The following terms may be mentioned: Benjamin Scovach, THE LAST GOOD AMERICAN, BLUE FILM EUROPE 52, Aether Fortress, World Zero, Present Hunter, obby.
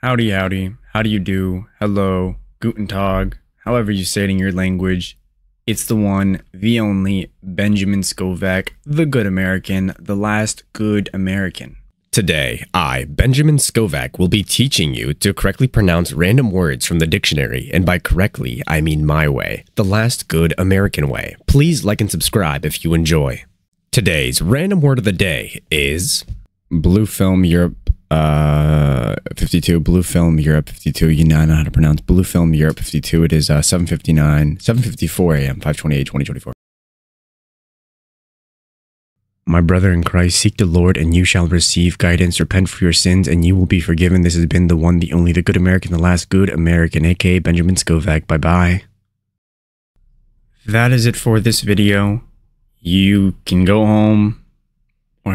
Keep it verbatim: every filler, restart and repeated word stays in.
Howdy, howdy, how do you do, hello, guten tag, however you say it in your language. It's the one, the only, Benjamin Scovach, the good American, the last good American. Today, I, Benjamin Scovach, will be teaching you to correctly pronounce random words from the dictionary, and by correctly, I mean my way, the last good American way. Please like and subscribe if you enjoy. Today's random word of the day is... Blue Film Europe. Uh, fifty-two, Blue Film Europe fifty-two. You know, I know how to pronounce Blue Film Europe fifty-two. It is uh, seven fifty-nine, seven fifty-four a m, five twenty-eight, twenty twenty-four. My brother in Christ, seek the Lord, and you shall receive guidance. Repent for your sins, and you will be forgiven. This has been the one, the only, the good American, the last good American, aka Benjamin Scovach. Bye bye. That is it for this video. You can go home. Or